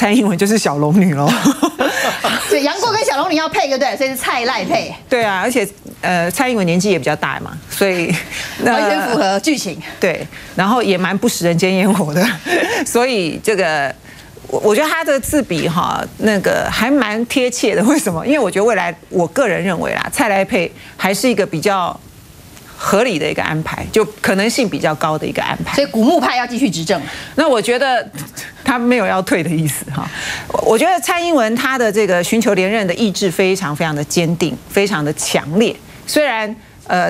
蔡英文就是小龙女喽。所以杨过跟小龙女要配，对不对？所以是蔡赖配。对啊，而且蔡英文年纪也比较大嘛，所以完全符合剧情。对，然后也蛮不食人间烟火的，所以这个。 我觉得他的自比哈，那个还蛮贴切的。为什么？因为我觉得未来，我个人认为啦，蔡赖配还是一个比较合理的一个安排，就可能性比较高的一个安排。所以古木派要继续执政。那我觉得他没有要退的意思哈。我觉得蔡英文他的这个寻求连任的意志非常非常的坚定，非常的强烈。虽然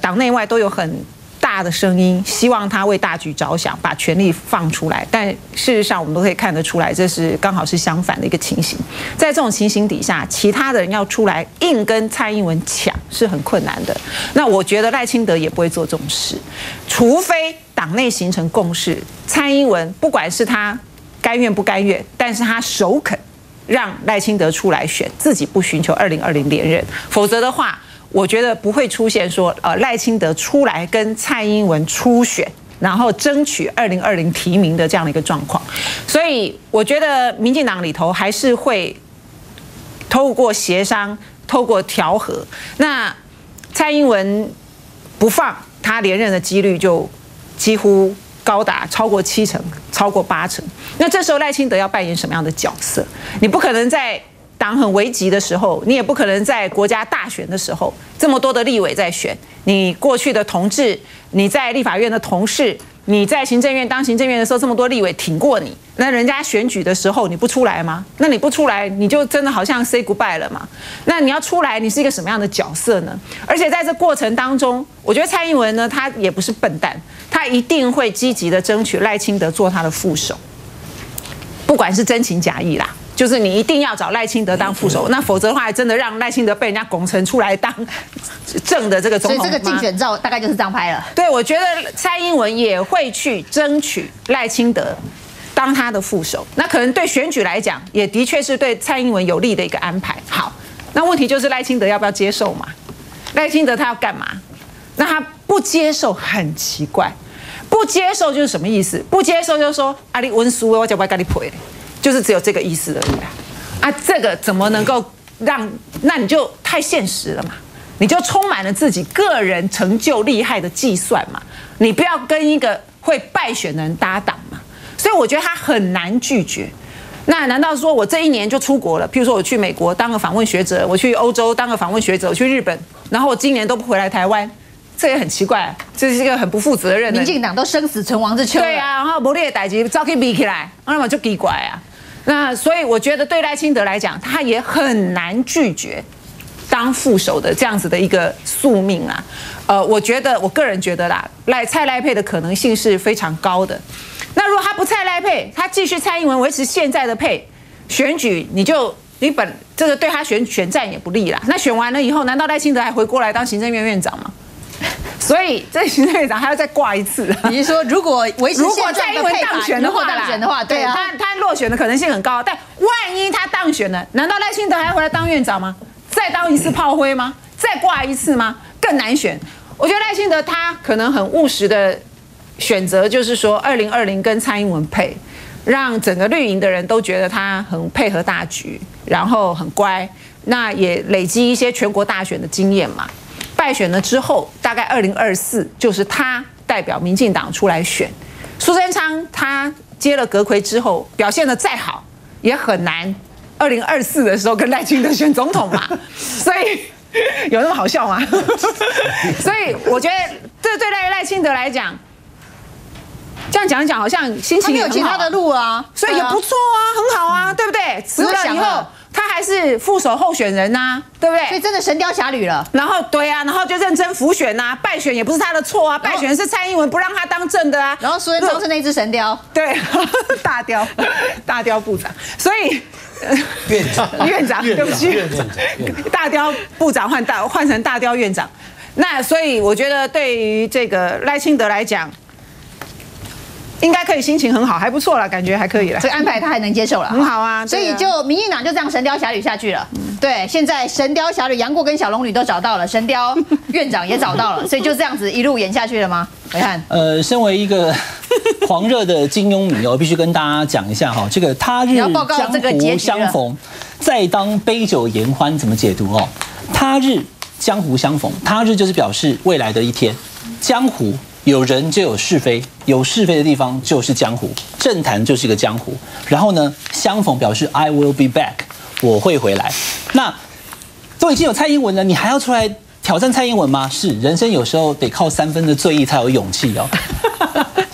党内外都有很。 大的声音，希望他为大局着想，把权力放出来。但事实上，我们都可以看得出来，这是刚好是相反的一个情形。在这种情形底下，其他的人要出来硬跟蔡英文抢是很困难的。那我觉得赖清德也不会做这种事，除非党内形成共识。蔡英文不管是他甘愿不甘愿，但是他首肯让赖清德出来选，自己不寻求2020连任，否则的话。 我觉得不会出现说，赖清德出来跟蔡英文初选，然后争取2020提名的这样的一个状况，所以我觉得民进党里头还是会透过协商、透过调和，那蔡英文不放他连任的几率就几乎高达超过7成、超过8成。那这时候赖清德要扮演什么样的角色？你不可能在。 党很危急的时候，你也不可能在国家大选的时候，这么多的立委在选，你过去的同志，你在立法院的同事，你在行政院当行政院的时候，这么多立委挺过你，那人家选举的时候你不出来吗？那你不出来，你就真的好像 say goodbye 了嘛？那你要出来，你是一个什么样的角色呢？而且在这过程当中，我觉得蔡英文呢，他也不是笨蛋，他一定会积极的争取赖清德做他的副手，不管是真情假意啦。 就是你一定要找赖清德当副手，那否则的话，真的让赖清德被人家拱成出来当正的这个总统。所以这个竞选照大概就是这样拍了。对，我觉得蔡英文也会去争取赖清德当他的副手，那可能对选举来讲，也的确是对蔡英文有利的一个安排。好，那问题就是赖清德要不要接受嘛？赖清德他要干嘛？那他不接受很奇怪，不接受就是什么意思？不接受就是说，啊，你文书我就不要跟你陪。 就是只有这个意思而已啦，啊，这个怎么能够让？那你就太现实了嘛，你就充满了自己个人成就厉害的计算嘛，你不要跟一个会败选的人搭档嘛。所以我觉得他很难拒绝。那难道说我这一年就出国了？譬如说我去美国当个访问学者，我去欧洲当个访问学者，我去日本，然后我今年都不回来台湾。 这也很奇怪、啊，这是一个很不负责任的。民进党都生死存亡之秋了。对啊，然后不列代级早可以比起来，那么就奇怪啊。那所以我觉得对赖清德来讲，他也很难拒绝当副手的这样子的一个宿命啊。我觉得我个人觉得啦，蔡赖配的可能性是非常高的。那如果他不蔡赖配，他继续蔡英文维持现在的配选举，你这个对他选战也不利啦。那选完了以后，难道赖清德还回过来当行政院院长吗？ 所以这行政院长还要再挂一次。你是说，如果维持现在的配法，如果当选的话，对啊，他落选的可能性很高。但万一他当选了，难道赖清德还要回来当院长吗？再当一次炮灰吗？再挂一次吗？更难选。我觉得赖清德他可能很务实的选择，就是说2020跟蔡英文配，让整个绿营的人都觉得他很配合大局，然后很乖，那也累积一些全国大选的经验嘛。 败选了之后，大概2024就是他代表民进党出来选。苏贞昌他接了阁揆之后，表现得再好，也很难2024的时候跟赖清德选总统嘛。所以有那么好笑吗？所以我觉得这对赖清德来讲，这样讲一讲好像心情也很好，他没有其他的路啊，所以也不错啊，很好啊，对不对？辞了以后。 他还是副手候选人呐、啊，对不对？所以真的《神雕侠侣》了。然后对啊，然后就认真辅选呐、啊，败选也不是他的错啊，败选是蔡英文不让他当正的啊。然后苏贞昌是那只神雕，对，大雕部长，所以院长，对不起，大雕部长换成大雕院长。那所以我觉得对于这个赖清德来讲。 应该可以，心情很好，还不错啦，感觉还可以啦。这个安排他还能接受啦，很好啊。所以就民进党就这样《神雕侠侣》下去了。对，现在《神雕侠侣》杨过跟小龙女都找到了，神雕院长也找到了，所以就这样子一路演下去了吗？你看，身为一个狂热的金庸迷哦，必须跟大家讲一下哈，这个他日江湖相逢，再当杯酒言欢怎么解读哦？他日江湖相逢，他日就是表示未来的一天，江湖。 有人就有是非，有是非的地方就是江湖，政坛就是一个江湖。然后呢，相逢表示 I will be back， 我会回来。那都已经有蔡英文了，你还要出来挑战蔡英文吗？是，人生有时候得靠3分的醉意才有勇气哦。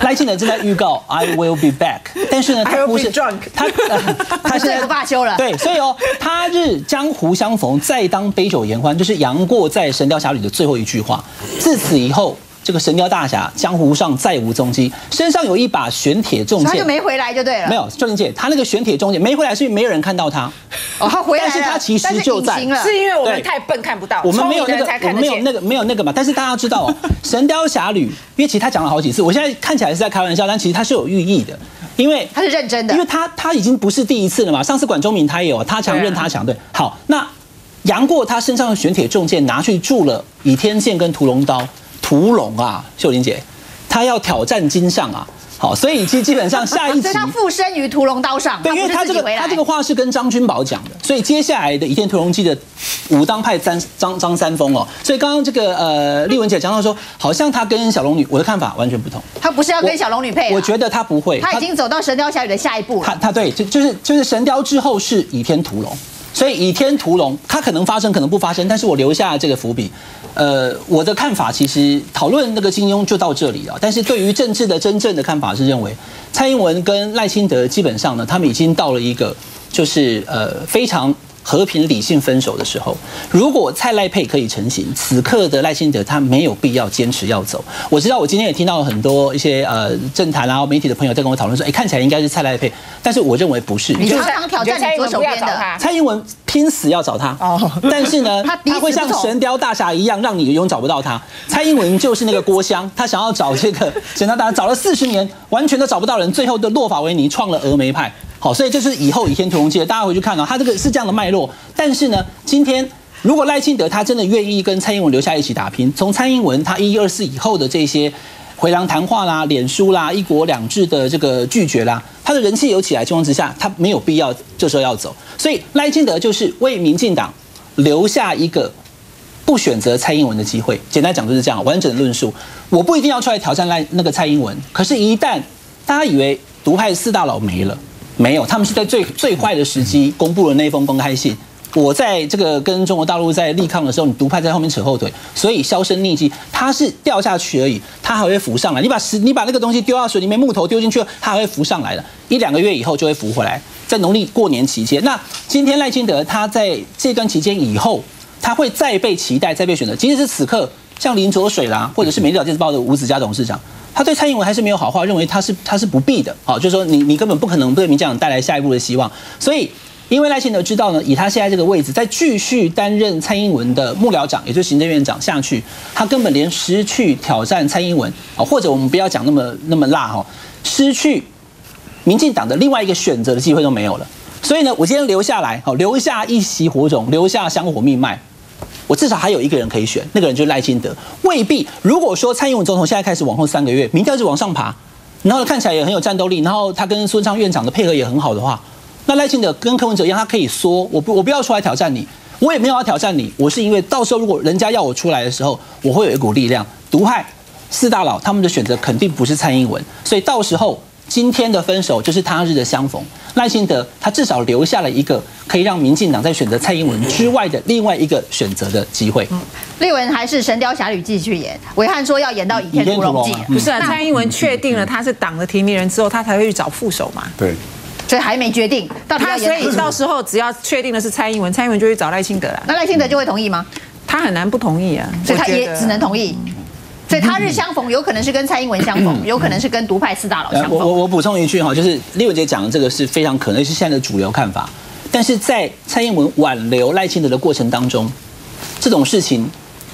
赖清德正在预告 I will be back， 但是呢，他不是他现在不罢休了。对，所以哦，他日江湖相逢，再当杯酒言欢，就是杨过在《神雕侠侣》的最后一句话。自此以后。 这个神雕大侠，江湖上再无踪迹。身上有一把玄铁重剑，他就没回来就对了。没有，秀玲姐，他那个玄铁重剑没回来，是因为没有人看到他。哦，他回来了，但是他其实就在，是因为我们太笨看不到，我们没有那个，没有那个嘛。但是大家知道哦，《神雕侠侣》，因为其实他讲了好几次，我现在看起来是在开玩笑，但其实他是有寓意的，因为他是认真的，因为他已经不是第一次了嘛。上次管中闵他也有，他强任他强，对。好，那杨过他身上的玄铁重剑拿去铸了倚天剑跟屠龙刀。 屠龙啊，秀玲姐，他要挑战金上啊，好，所以基本上下一集，所以他附身于屠龙刀上，对，因为他这个话是跟张君宝讲的，所以接下来的《倚天屠龙记》的武当派张三丰哦，所以刚刚这个丽文姐讲到说，好像他跟小龙女，我的看法完全不同，他不是要跟小龙女配，我觉得他不会，他已经走到《神雕侠侣》的下一步了，他对，就是《神雕》之后是《倚天屠龙》。 所以倚天屠龙，它可能发生，可能不发生，但是我留下这个伏笔。我的看法其实讨论那个金庸就到这里了。但是对于政治的真正的看法是认为，蔡英文跟赖清德基本上呢，他们已经到了一个就是非常和平理性分手的时候。如果蔡赖配可以成型，此刻的赖清德他没有必要坚持要走。我知道我今天也听到很多一些政坛啊媒体的朋友在跟我讨论说，哎，看起来应该是蔡赖配。 但是我认为不是，你就是想挑战你左手边的蔡英文，拼死要找他。哦，但是呢，他会像神雕大侠一样，让你永远找不到他。蔡英文就是那个郭襄，他想要找这个神雕大侠，找了40年，完全都找不到人，最后的落法为尼，创了峨眉派。好，所以这是以后《倚天屠龙记》大家回去看啊，他这个是这样的脉络。但是呢，今天。 如果赖清德他真的愿意跟蔡英文留下一起打拼，从蔡英文他11、24以后的这些回廊谈话啦、脸书啦、一国两制的这个拒绝啦，他的人气有起来情况之下，他没有必要这时候要走。所以赖清德就是为民进党留下一个不选择蔡英文的机会。简单讲就是这样，完整的论述。我不一定要出来挑战蔡英文，可是，一旦大家以为独派4大佬没了，没有，他们是在最坏的时机公布了那封公开信。 我在这个跟中国大陆在力抗的时候，你独派在后面扯后腿，所以销声匿迹。它是掉下去而已，它还会浮上来。你把那个东西丢到水里面，木头丢进去，它还会浮上来的。1、2个月以后就会浮回来，在农历过年期间。那今天赖清德他在这段期间以后，他会再被期待，再被选择。即使是此刻，像林濁水啦，或者是美丽岛电视报的吴子嘉董事长。 他对蔡英文还是没有好话，认为他是不必的，好，就是说你根本不可能对民进党带来下一步的希望。所以，因为赖清德知道呢，以他现在这个位置，再继续担任蔡英文的幕僚长，也就是行政院长下去，他根本连失去挑战蔡英文啊，或者我们不要讲那么辣哈，失去民进党的另外一个选择的机会都没有了。所以呢，我今天留下来，好，留下一席火种，留下香火命脉。 我至少还有一个人可以选，那个人就是赖清德。未必，如果说蔡英文总统现在开始往后3个月，民调一直往上爬，然后看起来也很有战斗力，然后他跟孙昌院长的配合也很好的话，那赖清德跟柯文哲一样，他可以说我不要出来挑战你，我也没有要挑战你，我是因为到时候如果人家要我出来的时候，我会有一股力量。独派4大佬他们的选择肯定不是蔡英文，所以到时候。 今天的分手就是他日的相逢。赖清德他至少留下了一个可以让民进党在选择蔡英文之外的另外一个选择的机会。立文还是《神雕侠侣》继续演，暐瀚说要演到《倚天屠龙记》，不是啊？蔡英文确定了他是党的提名人之后，他才会去找副手嘛？对，所以还没决定到底要演。所以到时候只要确定的是蔡英文，蔡英文就去找赖清德了。那赖清德就会同意吗？他很难不同意啊，所以他也只能同意。 所以他日相逢，有可能是跟蔡英文相逢，有可能是跟独派4大佬相逢。我补充一句哈，就是立文姐讲的这个是非常可能是现在的主流看法，但是在蔡英文挽留赖清德的过程当中，这种事情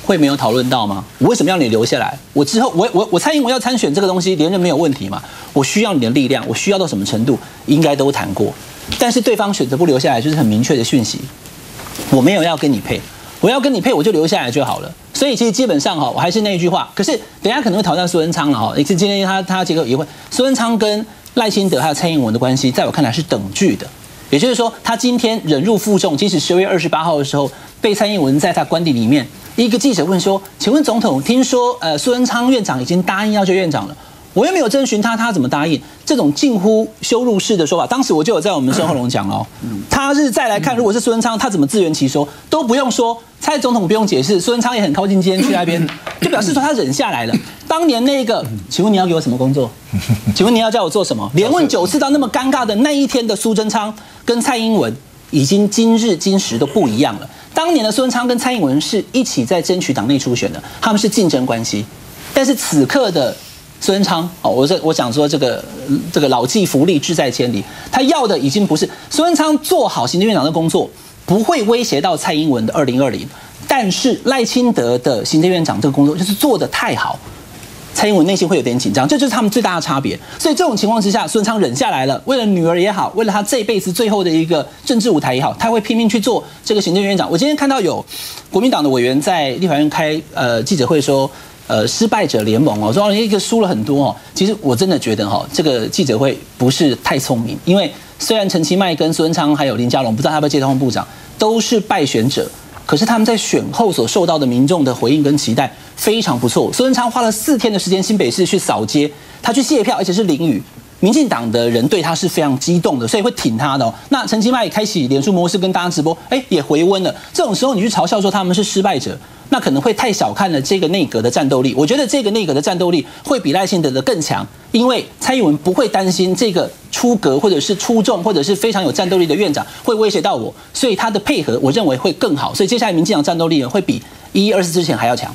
会没有讨论到吗？我为什么要你留下来？我之后我蔡英文要参选这个东西连任没有问题嘛？我需要你的力量，我需要到什么程度，应该都谈过。但是对方选择不留下来，就是很明确的讯息，我没有要跟你配，我要跟你配我就留下来就好了。所以其实基本上哈，我还是那一句话。可是等一下可能会挑战苏贞昌了哈，也是今天他结果也会，苏贞昌跟赖清德还有蔡英文的关系，在我看来是等距的。也就是说，他今天忍辱负重，即使10月28号的时候被蔡英文在他官邸里面一个记者问说：“请问总统，听说苏贞昌院长已经答应要做院长了。”我又没有征询他，他怎么答应？这种近乎羞辱式的说法，当时我就有在我们生活龙讲了。他是再来看，如果是苏贞昌，他怎么自圆其说都不用说，蔡总统不用解释，苏贞昌也很靠近今天去那边，就表示说他忍下来了。当年那个，请问你要给我什么工作？请问你要叫我做什么？连问9次到那么尴尬的那一天的苏贞昌跟蔡英文，已经今日今时都不一样了。当年的苏贞昌跟蔡英文是一起在争取党内初选的，他们是竞争关系，但是此刻的。苏贞昌哦，我想说这个老骥伏枥，志在千里。他要的已经不是苏贞昌做好行政院长的工作，不会威胁到蔡英文的2020。但是赖清德的行政院长这个工作就是做得太好，蔡英文内心会有点紧张，这就是他们最大的差别。所以这种情况之下，苏贞昌忍下来了，为了女儿也好，为了他这辈子最后的一个政治舞台也好，他会拼命去做这个行政院长。我今天看到有国民党的委员在立法院开记者会说。失败者联盟哦，说一个输了很多哦。其实我真的觉得哈，这个记者会不是太聪明，因为虽然陈其迈跟苏贞昌还有林佳龙，不知道他要不要接交通部长，都是败选者，可是他们在选后所受到的民众的回应跟期待非常不错。苏贞昌花了4天的时间，新北市去扫街，他去谢票，而且是淋雨。民进党的人对他是非常激动的，所以会挺他的哦。那陈其迈开启脸书模式跟大家直播，也回温了。这种时候你去嘲笑说他们是失败者，那可能会太小看了这个内阁的战斗力。我觉得这个内阁的战斗力会比赖清德的更强，因为蔡英文不会担心这个出格或者是出众或者是非常有战斗力的院长会威胁到我，所以他的配合我认为会更好。所以接下来民进党战斗力会比1月20之前还要强。